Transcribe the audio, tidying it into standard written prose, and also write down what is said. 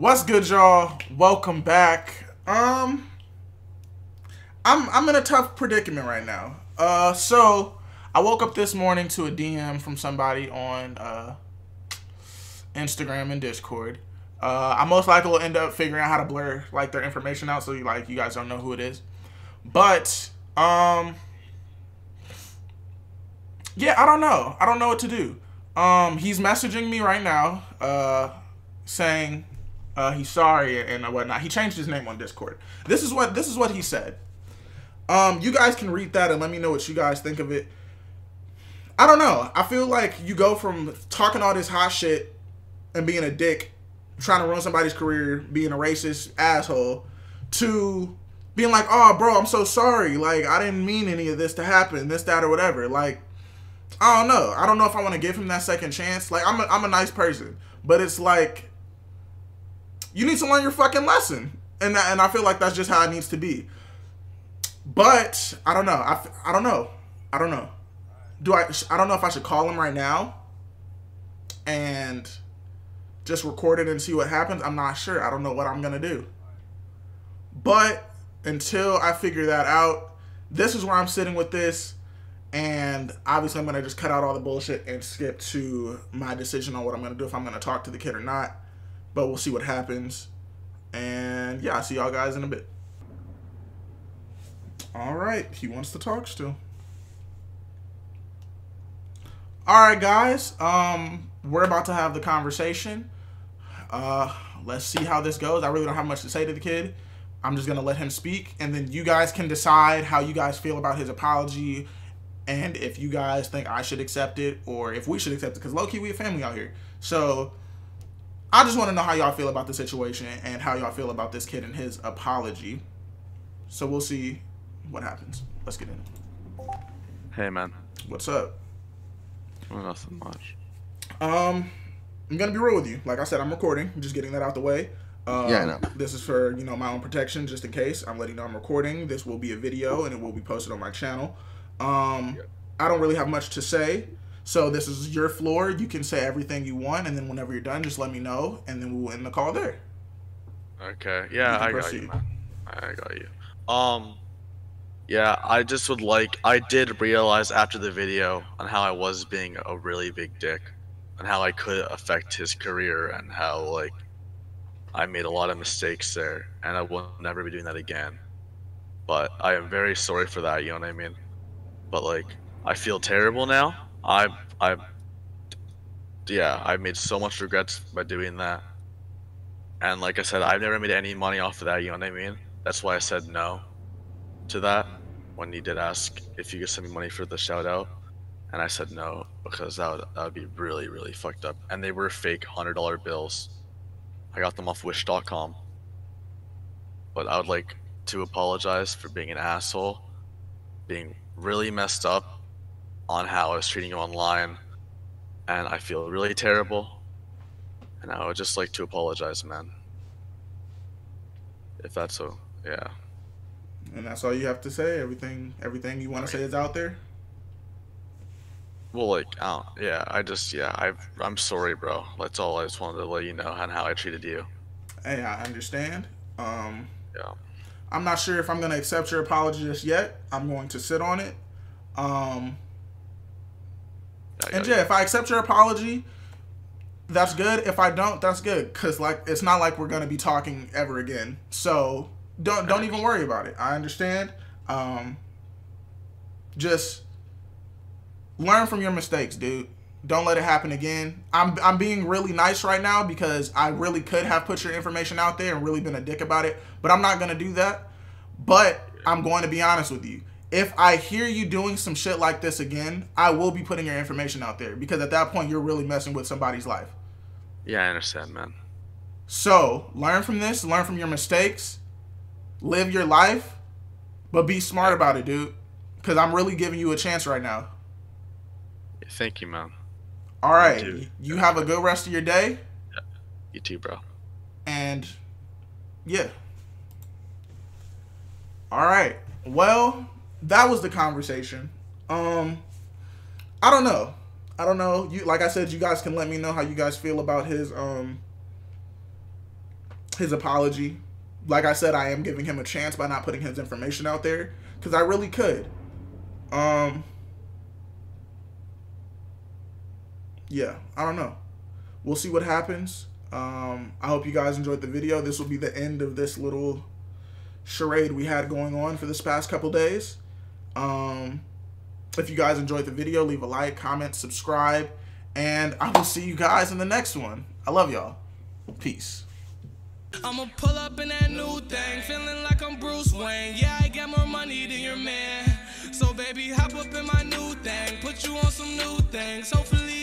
What's good, y'all? Welcome back. I'm in a tough predicament right now. So I woke up this morning to a DM from somebody on Instagram and Discord. I most likely will end up figuring out how to blur like their information out so you guys don't know who it is. But yeah, I don't know what to do. He's messaging me right now, saying he's sorry and whatnot. He changed his name on Discord. This is what he said. You guys can read that and let me know what you guys think of it. I don't know. I feel like you go from talking all this hot shit and being a dick, trying to ruin somebody's career, being a racist asshole, to being like, oh, bro, I'm so sorry. Like, I didn't mean any of this to happen, this, that, or whatever. Like, I don't know. I don't know if I want to give him that second chance. Like, I'm a nice person, but it's like, you need to learn your fucking lesson. And I feel like that's just how it needs to be. But I don't know. I don't know. I don't know if I should call him right now and just record it and see what happens. I'm not sure. I don't know what I'm going to do. But until I figure that out, this is where I'm sitting with this. And obviously I'm going to just cut out all the bullshit and skip to my decision on what I'm going to do, if I'm going to talk to the kid or not. But we'll see what happens. And yeah, I'll see y'all guys in a bit. Alright, he wants to talk still. Alright guys, we're about to have the conversation. Let's see how this goes. I really don't have much to say to the kid. I'm just going to let him speak. And then you guys can decide how you guys feel about his apology. And if you guys think I should accept it, or if we should accept it. Because low-key, we a family out here. So I just want to know how y'all feel about the situation and how y'all feel about this kid and his apology. So we'll see what happens. Let's get in. Hey, man. What's up? Well, nothing much. I'm going to be real with you. Like I said, I'm recording. I'm just getting that out the way. Yeah, I know. This is for, you know, my own protection, just in case. I'm letting you know I'm recording. This will be a video, and it will be posted on my channel. I don't really have much to say. So this is your floor. You can say everything you want, and then whenever you're done, just let me know, and then we'll end the call there. Okay. Yeah, I got you, man. I got you. Yeah, I just would like, I did realize after the video on how I was being a really big dick and how I could affect his career and how, like, I made a lot of mistakes there, and I will never be doing that again. But I am very sorry for that, you know what I mean? But, like, I feel terrible now. I made so much regrets by doing that, and like I said, I've never made any money off of that, you know what I mean? That's why I said no to that when he did ask if you could send me money for the shout out, and I said no because that would be really, really fucked up. And they were fake $100 bills. I got them off wish.com. But I would like to apologize for being an asshole, being really messed up on how I was treating you online, and I feel really terrible, and I would just like to apologize, man. If that's so, yeah. And that's all you have to say? Everything you want to say is out there? Well, like, I'm sorry, bro. That's all. I just wanted to let you know on how I treated you. Hey, I understand. Yeah. I'm not sure if I'm going to accept your apology just yet. I'm going to sit on it. And Jay, if I accept your apology, that's good. If I don't, that's good. Cause like, it's not like we're gonna be talking ever again. So don't even worry about it. I understand. Just learn from your mistakes, dude. Don't let it happen again. I'm being really nice right now because I really could have put your information out there and really been a dick about it, but I'm not gonna do that. But I'm going to be honest with you. If I hear you doing some shit like this again, I will be putting your information out there, because at that point, you're really messing with somebody's life. Yeah, I understand, man. So, learn from this. Learn from your mistakes. Live your life. But be smart about it, dude, because I'm really giving you a chance right now. Yeah, thank you, man. All right. You have a good rest of your day. Yeah. You too, bro. And, yeah. All right. Well, that was the conversation. I don't know. Like I said, you guys can let me know how you guys feel about his his apology. Like I said, I am giving him a chance by not putting his information out there, because I really could. Yeah, I don't know. We'll see what happens. I hope you guys enjoyed the video. This will be the end of this little charade we had going on for this past couple days. If you guys enjoyed the video, leave a like, comment, subscribe, and I will see you guys in the next one. I love y'all. Peace. I'ma pull up in that new thing, feeling like I'm Bruce Wayne. Yeah, I got more money than your man. So baby, hop up in my new thing, put you on some new things. Hopefully